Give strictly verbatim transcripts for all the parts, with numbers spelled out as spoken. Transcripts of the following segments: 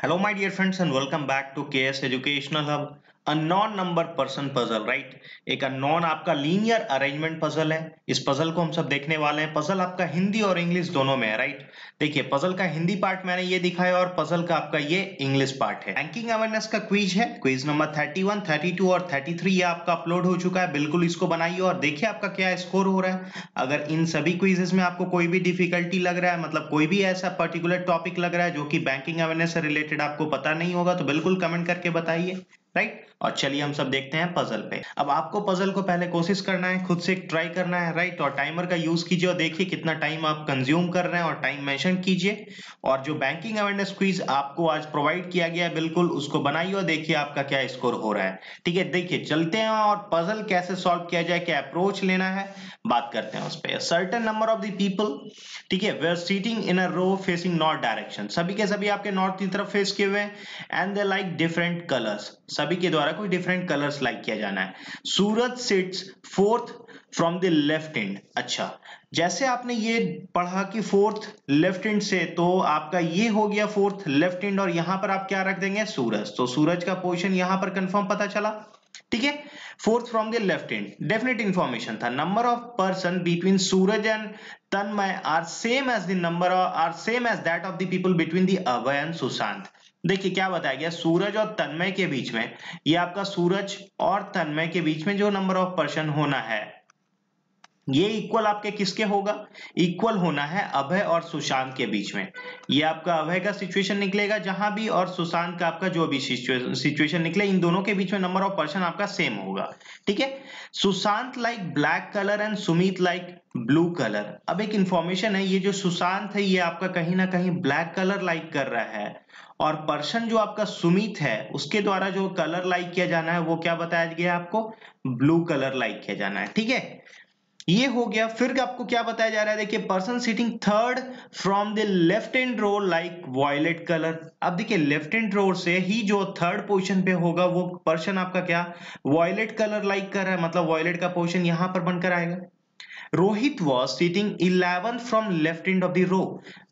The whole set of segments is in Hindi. Hello my dear friends and welcome back to K S Educational Hub. A non-number person puzzle, right? एक non आपका linear arrangement puzzle है. इस puzzle को हम सब देखने वाले हैं. Puzzle आपका हिंदी और इंग्लिश दोनों में है, right? देखिए puzzle का हिंदी पार्ट मैंने ये दिखाया और puzzle का आपका ये इंग्लिश पार्ट है. Banking awareness का क्विज है. Quiz number thirty one, thirty two और थर्टी थ्री ये आपका अपलोड हो चुका है. बिल्कुल इसको बनाइए और देखिए आपका क्या स्कोर हो रहा है. अगर इन सभी क्विजेस में आपको कोई भी डिफिकल्टी लग रहा है, मतलब कोई भी ऐसा पर्टिकुलर टॉपिक लग रहा है जो कि बैंकिंग अवेयरनेस से रिलेटेड आपको पता नहीं होगा, तो बिल्कुल कमेंट करके बताइए, राइट? और चलिए हम सब देखते हैं पजल पे. अब आपको पजल को पहले कोशिश करना है, खुद से ट्राई करना है, राइट? और टाइमर का यूज कीजिए और देखिए कितना टाइम आप कंज्यूम कर रहे हैं और टाइम मेंशन कीजिए. और जो बैंकिंग अवेयरनेस क्विज आपको आज प्रोवाइड किया गया है, बिल्कुल उसको बनाइए और देखिए आपका क्या स्कोर हो रहा है. ठीक है, देखिए चलते हैं और पजल कैसे सॉल्व किया जाए, क्या अप्रोच लेना है, बात करते हैं उस पर. Certain number of the people, ठीक है, वे are sitting in a row facing north direction. सभी के सभी आपके नॉर्थ की तरफ फेस किए हुए हैं. And they like different colours, सभी के द्वारा कोई डिफरेंट कलर्स लाइक किया जाना है. Suraj sits fourth from the left end. अच्छा, जैसे आपने ये पढ़ा कि फोर्थ लेफ्ट एंड से, तो आपका ये हो गया फोर्थ लेफ्ट एंड और यहां पर आप क्या रख देंगे, सूरज. तो सूरज का पोजीशन यहां पर कंफर्म पता चला. ठीक है, fourth from the left end definite information था. Number of person between Suraj and Tanmay are same as the number are same as that of the people between the Abhay and Sushant. देखिए क्या बताया गया, सूरज और तन्मय के बीच में, ये आपका सूरज और तन्मय के बीच में जो नंबर ऑफ पर्सन होना है, ये इक्वल आपके किसके होगा, इक्वल होना है अभय और सुशांत के बीच में. ये आपका अभय का सिचुएशन निकलेगा जहां भी, और सुशांत का आपका जो भी सिचुएशन निकले, इन दोनों के बीच में नंबर ऑफ पर्सन आपका सेम होगा. ठीक है, Sushant like black colour and Sumit like blue colour. अब एक इंफॉर्मेशन है, ये जो सुशांत है ये आपका कहीं ना कहीं ब्लैक कलर लाइक कर रहा है और पर्सन जो आपका सुमित है उसके द्वारा जो कलर लाइक किया जाना है वो क्या बताया गया आपको, ब्लू कलर लाइक किया जाना है. ठीक है, ये हो गया. फिर आपको क्या बताया जा रहा है, देखिए person sitting third from the left hand row like violet colour. अब देखिए लेफ्ट हैंड रो से ही जो थर्ड पोजीशन पे होगा वो पर्सन आपका क्या, वायलेट कलर लाइक कर रहा है, मतलब वायलेट का पोजीशन यहां पर बनकर आएगा. Rohit was sitting eleven from left hand of the row.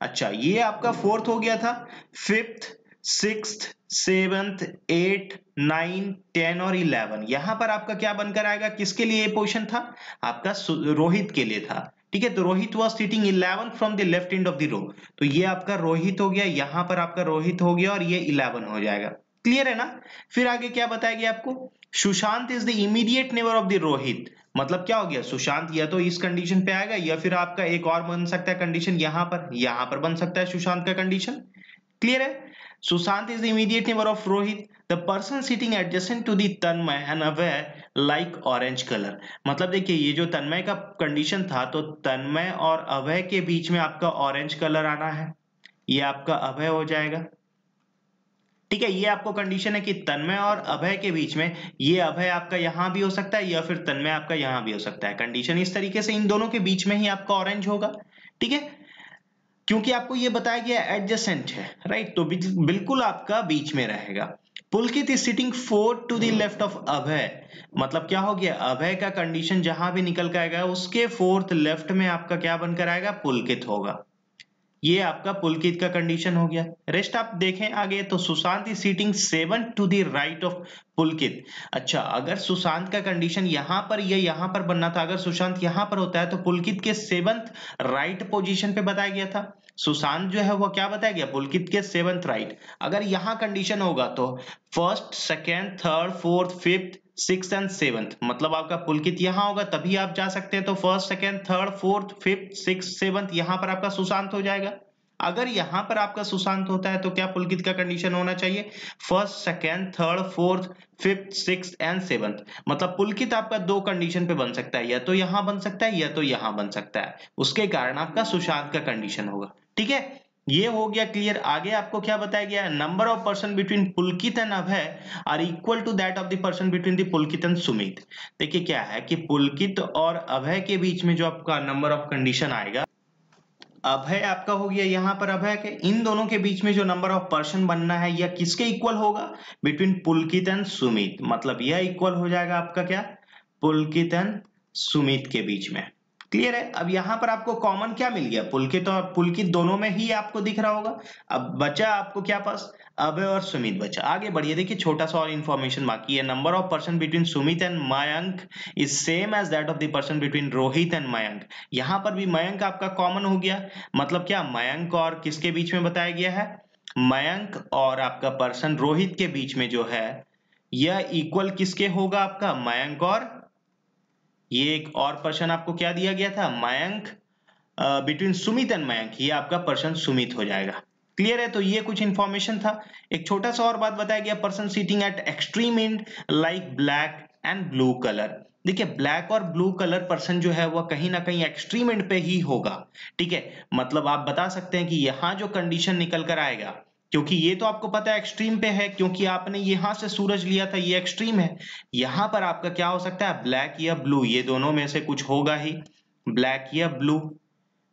अच्छा, ये आपका फोर्थ हो गया था. Fifth, sixth, seventh, eight, nine, ten और इलेवन यहां पर आपका क्या बनकर आएगा, किसके लिए ये पोजीशन था आपका, रोहित के लिए था. ठीक है, तो Rohit was sitting eleven from the left hand of the row. तो ये आपका रोहित हो गया, यहां पर आपका रोहित हो गया और ये इलेवन हो जाएगा. क्लियर है ना? फिर आगे क्या बताया गया आपको, Sushant is the immediate neighbour of the Rohit. मतलब क्या हो गया, सुशांत या तो इस कंडीशन पे आएगा या फिर आपका एक और बन सकता है कंडीशन, यहां पर यहां पर बन सकता है सुशांत का कंडीशन. क्लियर है, Sushant is the immediate neighbour of Rohit. The person sitting adjacent to the Tanmay and Abhay like orange colour. मतलब देखिए ये जो तन्मय का कंडीशन था, तो तन्मय और अभय के बीच में आपका ऑरेंज कलर आना है, ये आपका अभय हो जाएगा. ठीक है, ये आपको कंडीशन है कि तन्मय और अभय के बीच में, ये अभय आपका यहां भी हो सकता है या फिर तन्मय आपका यहां भी हो सकता है. कंडीशन इस तरीके से इन दोनों के बीच में ही आपका ऑरेंज होगा. ठीक है, क्योंकि आपको ये बताया गया एडजेसेंट है, राइट? तो बिल्कुल आपका बीच में रहेगा. Pulkit is sitting fourth to the left of Abhay. मतलब क्या हो गया, अभय का कंडीशन जहां भी निकल के आएगा उसके फोर्थ लेफ्ट में आपका क्या बनकर आएगा, पुलकित होगा. ये आपका पुलकित का कंडीशन हो गया. रेस्ट आप देखें आगे, तो Sushant is sitting seven to the right of Pulkit. अच्छा, अगर सुशांत का कंडीशन यहां पर या यहां पर बनना था, अगर सुशांत यहां पर होता है तो पुलकित के सेवंथ राइट पोजीशन पे बताया गया था. सुशांत जो है वो क्या बताया गया, पुलकित के सेवंथ राइट. अगर यहां कंडीशन होगा तो first, second, third, fourth, fifth, six and seventh. मतलब आपका पुलकित यहाँ होगा तभी आप जा सकते हैं. तो first, second, third, fourth, fifth, six, seventh यहाँ पर आपका सुशांत हो जाएगा. अगर यहाँ पर आपका सुशांत होता है तो क्या पुलकित का कंडीशन होना चाहिए, first, second, third, fourth, fifth, six and seventh. मतलब पुलकित आपका दो कंडीशन पे बन सकता है, या तो यहाँ बन सकता है या तो यहाँ बन सकता है. उसके कारण आपका सुशांत का कंडीशन होगा. ठीक है, ये हो गया क्लियर. आगे आपको क्या बताया गया है, number of person between Pulkit and Abhay are equal to that of the person between the Pulkit and Sumit. देखिए क्या है कि पुलकित और अभय के बीच में जो आपका नंबर ऑफ कंडीशन आएगा, अभय आपका हो गया यहाँ पर अभय के, इन दोनों के बीच में जो नंबर ऑफ पर्सन बनना है या किसके इक्वल होगा, बिटवीन पुलकित एंड सुमित. मतलब यह इक्वल हो जाएगा आपका क्या, पुलकित एंड सुमित के बीच में. क्लियर है। अब यहाँ पर आपको कॉमन क्या मिल गया, पुलकित और पुलकित दोनों में ही आपको दिख रहा होगा। अब बचा आपको क्या पास, अभय और सुमित बचा। आगे बढ़िए, देखिए छोटा सा और इन्फॉर्मेशन बाकी है। Number of person between Sumit and Mayank is same as that of the person between Rohit and Mayank. यहाँ पर भी मयंक आपका कॉमन हो गया, मतलब क्या मयंक और किसके बीच में बताया गया है, मयंक और आपका पर्सन रोहित के बीच में जो है यह इक्वल किसके होगा आपका, मयंक और ये एक और पर्सन आपको क्या दिया गया था, मयंक बिटवीन सुमित एंड मयंक, ये आपका पर्सन सुमित हो जाएगा। क्लियर है। तो ये कुछ इन्फॉर्मेशन था। एक छोटा सा और बात बताया गया, person seating at extreme end like black and blue colour. देखिए ब्लैक और ब्लू कलर पर्सन जो है वह कहीं ना कहीं एक्सट्रीम एंड पे ही होगा। ठीक है, मतलब आप बता सकते हैं कि यहाँ जो कंडीशन निकल कर आएगा, क्योंकि ये तो आपको पता है एक्सट्रीम पे है, क्योंकि आपने यहाँ से सूरज लिया था, ये एक्सट्रीम है। यहाँ पर आपका क्या हो सकता है, ब्लैक या ब्लू, ये दोनों में से कुछ होगा ही, ब्लैक या ब्लू।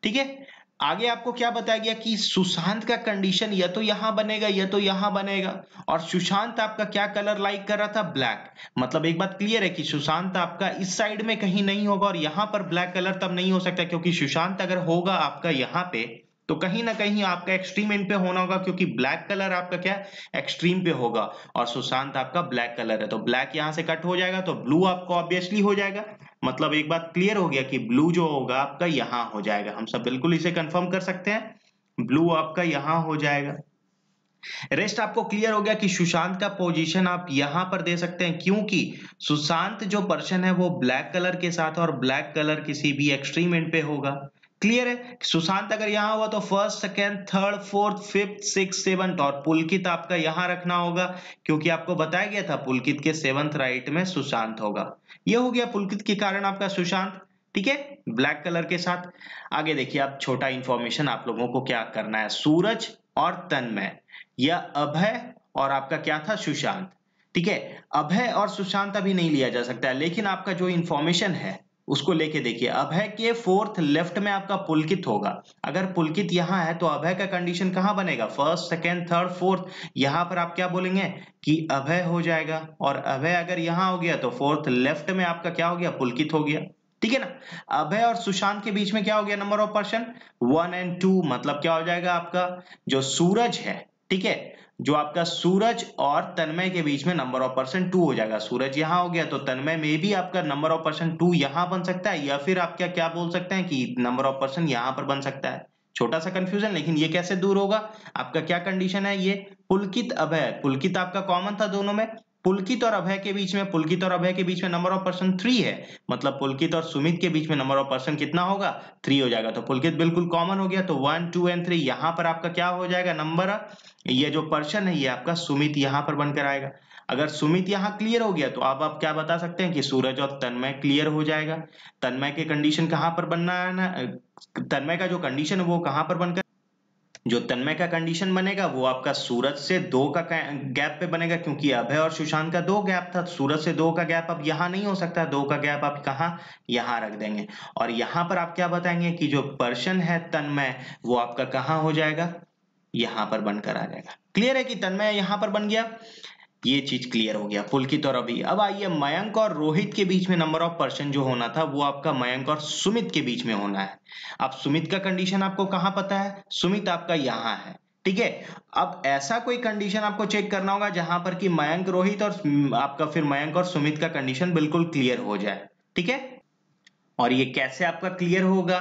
ठीक है, आगे आपको क्या बताया गया कि सुशांत का कंडीशन या तो यहाँ बनेगा या तो यहाँ बनेगा, और सुशांत आपका क्या कलर लाइक कर रहा था, ब्लैक। मतलब एक बात क्लियर है कि सुशांत आपका इस साइड में कहीं नहीं होगा, और यहाँ पर ब्लैक कलर तब नहीं हो सकता क्योंकि सुशांत अगर होगा आपका यहाँ पे तो कहीं ना कहीं आपका एक्सट्रीम एंड पे होना होगा, क्योंकि ब्लैक कलर आपका क्या एक्सट्रीम पे होगा और सुशांत आपका ब्लैक कलर है। तो ब्लैक यहाँ से कट हो जाएगा तो ब्लू आपको ऑब्वियसली हो जाएगा। मतलब एक बात क्लियर हो गया कि ब्लू जो होगा आपका यहाँ हो जाएगा। हम सब बिल्कुल इसे कंफर्म कर सकते हैं, ब्लू आपका यहाँ हो जाएगा। रेस्ट आपको क्लियर हो गया कि सुशांत का पोजीशन आप यहां पर दे सकते हैं, क्योंकि सुशांत जो पर्सन है वो ब्लैक कलर के साथ और ब्लैक कलर किसी भी एक्सट्रीम एंड पे होगा। क्लियर है, सुशांत अगर यहाँ हुआ तो first, second, third, fourth, fifth, six, seventh, और पुलकित आपका यहाँ रखना होगा क्योंकि आपको बताया गया था पुलकित के सेवंथ राइट में सुशांत होगा। यह हो गया पुलकित के कारण आपका सुशांत, ठीक है, ब्लैक कलर के साथ। आगे देखिए आप छोटा इंफॉर्मेशन आप लोगों को क्या करना है, सूरज और तन्मय या अभय और आपका क्या था सुशांत। ठीक है, अभय और सुशांत अभी नहीं लिया जा सकता है, लेकिन आपका जो इंफॉर्मेशन है उसको लेके देखिए, अभय के फोर्थ लेफ्ट में आपका पुलकित होगा। अगर पुलकित यहाँ है तो अभय का कंडीशन कहाँ बनेगा, फर्स्ट, सेकेंड, थर्ड, फोर्थ। यहाँ पर आप क्या बोलेंगे कि अभय हो जाएगा, और अभय अगर यहाँ हो गया तो फोर्थ लेफ्ट में आपका क्या हो गया, पुलकित हो गया। ठीक है ना, अभय और सुशांत के बीच में क्या हो गया, number of person one and two. मतलब क्या हो जाएगा आपका जो सूरज है, ठीक है, जो आपका सूरज और तन्मय के बीच में नंबर ऑफ पर्सन टू हो जाएगा। सूरज यहाँ हो गया तो तन्मय में भी आपका नंबर ऑफ पर्सन टू यहाँ बन सकता है, या फिर आप क्या क्या बोल सकते हैं कि नंबर ऑफ पर्सन यहाँ पर बन सकता है। छोटा सा कंफ्यूजन, लेकिन ये कैसे दूर होगा, आपका क्या कंडीशन है, ये पुलकित अभय, पुलकित आपका कॉमन था दोनों में, पुलकित और अभय के बीच में, पुलकित और अभय के बीच में नंबर ऑफ पर्सन थ्री है, मतलब पुलकित और सुमित के बीच में नंबर ऑफ पर्सन कितना होगा, थ्री हो जाएगा। तो पुलकित बिल्कुल कॉमन हो गया, तो वन, टू एंड थ्री। यहाँ पर आपका क्या हो जाएगा, नंबर ये जो पर्सन है ये आपका सुमित यहाँ पर बनकर आएगा। अगर सुमित यहाँ क्लियर हो गया तो आप, आप क्या बता सकते हैं कि सूरज और तन्मय क्लियर हो जाएगा। तन्मय के कंडीशन कहाँ पर बनना है ना, तन्मय का जो कंडीशन है वो कहाँ पर बनकर, जो तन्मय का कंडीशन बनेगा वो आपका सूरज से दो का गैप पे बनेगा, क्योंकि अभय और सुशांत का दो गैप था, सूरज से दो का गैप अब यहाँ नहीं हो सकता, दो का गैप आप कहाँ यहाँ रख देंगे। और यहाँ पर आप क्या बताएंगे कि जो पर्सन है तन्मय वो आपका कहाँ हो जाएगा, यहाँ पर बनकर आ जाएगा। क्लियर है कि तन्मय यहाँ पर बन गया, ये चीज क्लियर हो गया पुलकित और अभी। अब आइए मयंक और रोहित के बीच में नंबर ऑफ पर्सन जो होना था वो आपका मयंक और सुमित के बीच में होना है। अब सुमित का कंडीशन आपको कहाँ पता है, सुमित आपका यहाँ है। ठीक है, अब ऐसा कोई कंडीशन आपको चेक करना होगा जहां पर कि मयंक, रोहित और आपका फिर मयंक और सुमित का कंडीशन बिल्कुल क्लियर हो जाए। ठीक है, और ये कैसे आपका क्लियर होगा,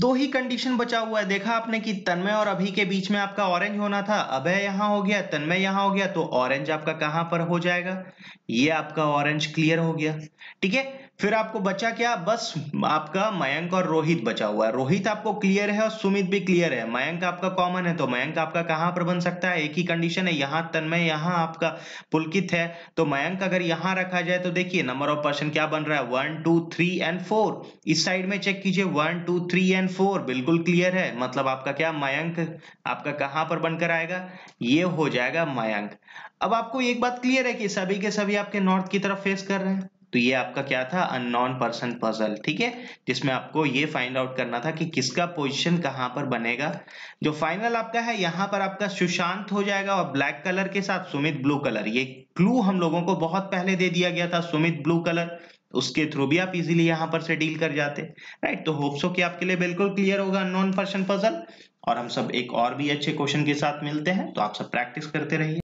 दो ही कंडीशन बचा हुआ है। देखा आपने कि तन्मय और अभय के बीच में आपका ऑरेंज होना था, अभय यहाँ हो गया, तन्मय यहाँ हो गया, तो ऑरेंज आपका कहाँ पर हो जाएगा, ये आपका ऑरेंज क्लियर हो गया। ठीक है, फिर आपको बचा क्या, बस आपका मयंक और रोहित बचा हुआ है। रोहित आपको क्लियर है और सुमित भी क्लियर है, मयंक आपका कॉमन है, तो मयंक आपका कहाँ पर बन सकता है, एक ही कंडीशन है, यहाँ तन्मय यहाँ आपका पुलकित है, तो मयंक अगर यहाँ रखा जाए तो देखिए नंबर ऑफ पर्सन क्या बन रहा है, one, two, three and four. इस साइड में चेक कीजिए, one, two, three and four बिल्कुल क्लियर है, मतलब आपका क्या मयंक आपका कहाँ पर बनकर आएगा, ये हो जाएगा मयंक। अब आपको एक बात क्लियर है कि सभी के सभी आपके नॉर्थ की तरफ फेस कर रहे हैं, तो ये आपका क्या था, अननोन पर्सन पजल। ठीक है, जिसमें आपको ये फाइंड आउट करना था कि किसका पोजीशन कहाँ पर बनेगा। जो फाइनल आपका है यहाँ पर आपका सुशांत हो जाएगा, और ब्लैक कलर के साथ सुमित ब्लू कलर। ये क्लू हम लोगों को बहुत पहले दे दिया गया था, सुमित ब्लू कलर, उसके थ्रू भी आप इजीली यहाँ पर से डील कर जाते, राइट। तो होप सो कि आपके लिए बिल्कुल क्लियर होगा अननोन पर्सन पजल, और हम सब एक और भी अच्छे क्वेश्चन के साथ मिलते हैं, तो आप सब प्रैक्टिस करते रहिए।